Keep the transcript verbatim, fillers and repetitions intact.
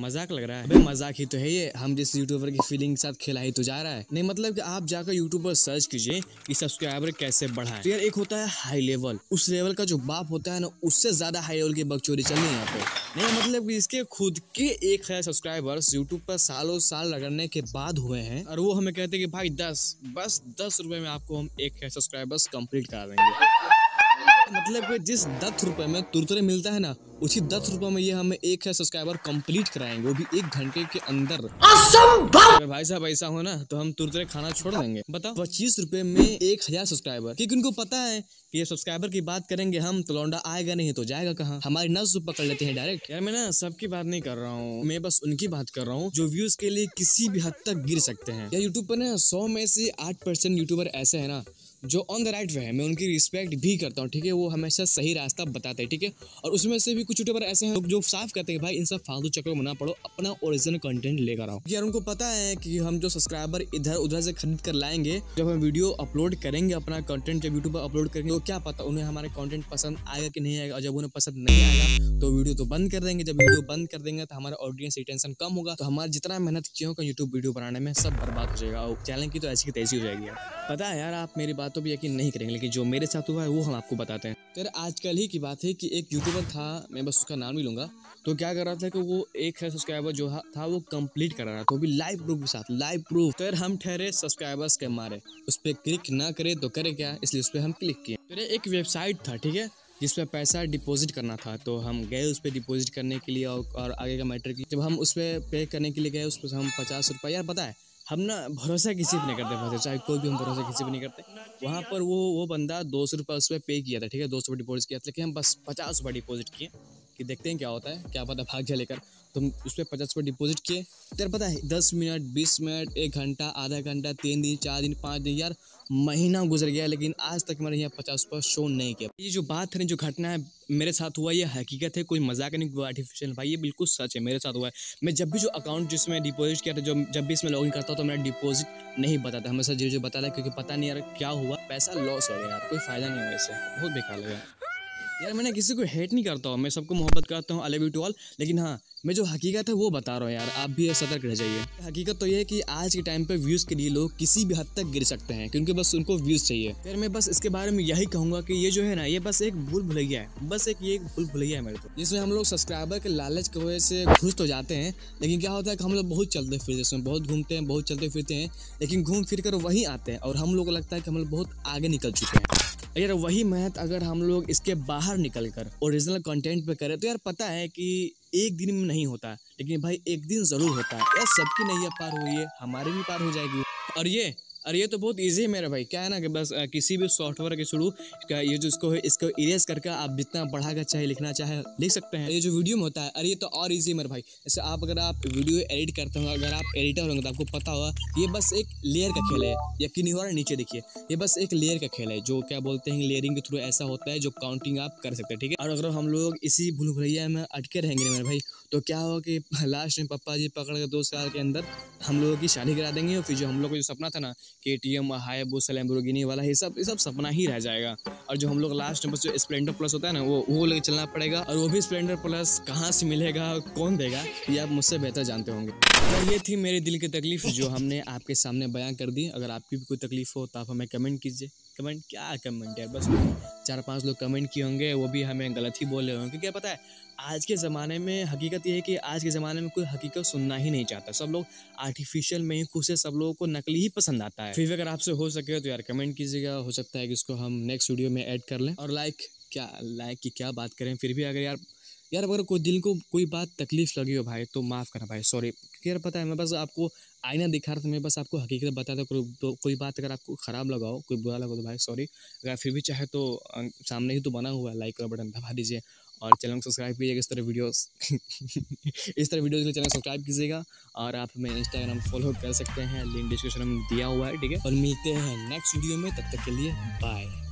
मजाक लग रहा है। अबे मजाक ही तो है ये, हम जिस यूट्यूबर की फीलिंग के साथ खेला ही तो जा रहा है। नहीं मतलब कि आप जाकर यूट्यूब पर सर्च कीजिए कि सब्सक्राइबर कैसे बढ़ाएं। तो यार एक होता है हाई लेवल, उस लेवल का जो बाप होता है ना उससे ज्यादा हाई लेवल की बकचोदी चल रही है यहाँ पे। नहीं मतलब कि इसके खुद के एक हजार सब्सक्राइबर्स यूट्यूब पर सालों साल लगने के बाद हुए हैं और वो हमें कहते हैं कि भाई दस बस दस रुपए में आपको हम एक हजार सब्सक्राइबर्स कम्प्लीट करा देंगे। मतलब कि जिस दस रुपए में तुरतुरे मिलता है ना उसी दस रुपए में ये हमें एक है सब्सक्राइबर कंप्लीट कराएंगे, वो भी एक घंटे के अंदर। असंभव भाई साहब, ऐसा हो ना तो हम तुरतुरे खाना छोड़ देंगे। बताओ पच्चीस रुपए में एक हजार सब्सक्राइबर, क्योंकि उनको पता है कि ये सब्सक्राइबर की बात करेंगे हम तो लौंडा आएगा नहीं तो जाएगा कहाँ, हमारी नस पकड़ लेते हैं डायरेक्ट। यार मैं ना सबकी बात नहीं कर रहा हूँ, मैं बस उनकी बात कर रहा हूँ जो व्यूज के लिए किसी भी हद तक गिर सकते हैं। या यूट्यूब पर ना सौ में से आठ परसेंट यूट्यूबर ऐसे है ना जो ऑन द राइट वे है, मैं उनकी रिस्पेक्ट भी करता हूँ, ठीक है, वो हमेशा सही रास्ता बताते हैं, ठीक है। और उसमें से भी कुछ यूट्यूबर ऐसे हैं जो साफ कहते हैं भाई इन सब फालतू चक्कर में ना पड़ो, अपना ओरिजिनल कंटेंट लेकर आओ। यार उनको पता है कि हम जो सब्सक्राइबर इधर उधर से खरीद कर लाएंगे, जब हम वीडियो अपलोड करेंगे अपना कंटेंट जब यूट्यूब पर अपलोड करेंगे तो क्या पता उन्हें हमारे कंटेंट पसंद आएगा कि नहीं आएगा। और जब उन्हें पसंद नहीं आएगा तो वीडियो तो बंद कर देंगे, जब वीडियो बंद कर देंगे तो हमारा ऑडियंस रिटेंशन कम होगा, तो हमारा जितना मेहनत किया होगा यूट्यूब वीडियो बनाने में सब बर्बाद हो जाएगा और चैनल की तो ऐसी की तैसी हो जाएगी। पता है यार आप मेरी तो भी यकीन नहीं करेंगे लेकिन जो मेरे साथ हुआ है वो हम आपको बताते हैं। तो आजकल ही की बात है कि एक यूट्यूबर था, मैं बस उसका नाम ही लूंगा, तो क्या कर रहा था कि वो एक सब्सक्राइबर जो था वो कंप्लीट कर रहा था, तो भी लाइव प्रूफ के साथ, लाइव प्रूफ। तो हम ठहरे सब्सक्राइबर्स के मारे, उस पर क्लिक ना करे तो करे क्या, इसलिए उस पर हम क्लिक किए। तो एक वेबसाइट था, ठीक है, जिस पर पैसा डिपॉजिट करना था, तो हम गए उस पर डिपॉजिट करने के लिए और आगे का मैटर के लिए। जब हम उस पर पे करने के लिए गए उस पर हम पचास रुपये, यार पता है हम ना भरोसा किसी पर नहीं करते, भरोसा चाहे कोई भी हम भरोसा किसी पर नहीं करते। वहाँ पर वो वो बंदा दो सौ रुपये उस पर पे किया था, ठीक है, दो सौ रुपये डिपॉजिट किया था, लेकिन हम बस पचास रुपये डिपॉजिट किए कि देखते हैं क्या होता है, क्या पता भाग जाए लेकर। तो हम उस पर पचास रुपये डिपॉजिट किए, तेरे पता है दस मिनट, बीस मिनट, एक घंटा, आधा घंटा, तीन दिन, चार दिन, पाँच दिन, यार महीना गुजर गया लेकिन आज तक मैंने यहाँ पचास रुपये शो नहीं किया। ये जो बात है, जो घटना है मेरे साथ हुआ, ये हकीकत है, कोई मजाक नहीं, कोई आर्टिफिशियल, भाई ये बिल्कुल सच है, मेरे साथ हुआ है। मैं जब भी जो अकाउंट जिसमें डिपॉजिट किया था, जब जब भी इसमें लॉग इन करता हूँ तो मेरा डिपॉजिट नहीं बताता, हमेशा जीरो जीरो बताता है, क्योंकि पता नहीं यार क्या हुआ, पैसा लॉस हो गया यार, कोई फ़ायदा नहीं हुआ इससे, बहुत बेकार लगा। यार मैंने किसी को हेट नहीं करता हूँ, मैं सबको मोहब्बत करता हूँ, I love you to all, लेकिन हाँ मैं जो हकीकत है वो बता रहा हूँ यार, आप भी सतर्क रह जाइए। हकीकत तो ये है कि आज के टाइम पे व्यूज़ के लिए लोग किसी भी हद तक गिर सकते हैं क्योंकि बस उनको व्यूज़ चाहिए। फिर मैं बस इसके बारे में यही कहूँगा कि ये जो है ना ये बस एक भूल भुलैया है, बस एक ये एक भूल भुलैया है मेरे को, जिसमें हम लोग सब्सक्राइबर के लालच की वजह से घुस तो जाते हैं, लेकिन क्या होता है कि हम लोग बहुत चलते फिरते इसमें बहुत घूमते हैं, बहुत चलते फिरते हैं, लेकिन घूम फिर कर वहीं आते हैं और हम लोग को लगता है कि हम लोग बहुत आगे निकल चुके हैं। यार वही मेहनत अगर हम लोग इसके बाहर निकल कर ओरिजिनल कंटेंट पे करें तो यार पता है कि एक दिन में नहीं होता, लेकिन भाई एक दिन ज़रूर होता है। यार सबकी नहीं पार हुई है, हमारे भी पार हो जाएगी। और ये और ये तो बहुत इजी है मेरा भाई, क्या है ना कि बस किसी भी सॉफ्टवेयर के थ्रू ये जो इसको है इसको इरेज करके आप जितना बढ़ाकर चाहे लिखना चाहे लिख सकते हैं। ये जो वीडियो में होता है, अरे ये तो और इजी है मेरे भाई, जैसे आप अगर आप वीडियो एडिट करते हो, अगर आप एडिटर होंगे तो आपको पता होगा ये बस एक लेयर का खेल है, यकीन हो रहा है, नीचे देखिए ये बस एक लेयर का खेल है, जो क्या बोलते हैं लेयरिंग के थ्रू ऐसा होता है जो काउंटिंग आप कर सकते हैं, ठीक है। और अगर हम लोग इसी भूल भुलैया में अटके रहेंगे मेरे भाई तो क्या होगा कि लास्ट में पप्पा जी पकड़ के दो साल के अंदर हम लोगों की शादी करा देंगे और फिर जो हम लोग का जो सपना था ना के टी एम हायाबुसा लैम्बोर्गिनी वाला, ये सब ये सब सपना ही रह जाएगा। और जो हम लोग लास्ट में बस जो स्प्लेंडर प्लस होता है ना वो वो लेके चलना पड़ेगा, और वो भी स्प्लेंडर प्लस कहाँ से मिलेगा, कौन देगा, ये आप मुझसे बेहतर जानते होंगे। और ये थी मेरे दिल की तकलीफ जो हमने आपके सामने बयां कर दी। अगर आपकी भी कोई तकलीफ हो तो आप हमें कमेंट कीजिए। कमेंट क्या कमेंट है, बस चार पांच लोग कमेंट किए होंगे, वो भी हमें गलत ही बोल रहे होंगे, क्योंकि पता है आज के ज़माने में हकीकत ये है कि आज के ज़माने में कोई हकीकत सुनना ही नहीं चाहता, सब लोग आर्टिफिशियल में ही खुश है, सब लोगों को नकली ही पसंद आता है। फिर अगर आपसे हो सके तो यार कमेंट कीजिएगा, हो सकता है कि इसको हम नेक्स्ट वीडियो में ऐड कर लें। और लाइक, क्या लाइक की क्या बात करें, फिर भी अगर यार यार अगर कोई दिल को कोई बात तकलीफ लगी हो भाई तो माफ़ करना भाई, सॉरी, क्योंकि यार पता है मैं बस आपको आईना दिखा रहा था, मैं बस आपको हकीकत बता था। कोई तो कोई बात अगर आपको ख़राब लगाओ, कोई बुरा लगा तो भाई सॉरी, अगर फिर भी चाहे तो सामने ही तो बना हुआ है, लाइक का बटन दबा दीजिए और चैनल को सब्सक्राइब कीजिएगा। इस तरह वीडियोस इस तरह वीडियोस के लिए चैनल सब्सक्राइब कीजिएगा और आप हमें इंस्टाग्राम फॉलो कर सकते हैं, लिंक डिस्क्रिप्शन में दिया हुआ है, ठीक है। और मिलते हैं नेक्स्ट वीडियो में, तब तक के लिए बाय।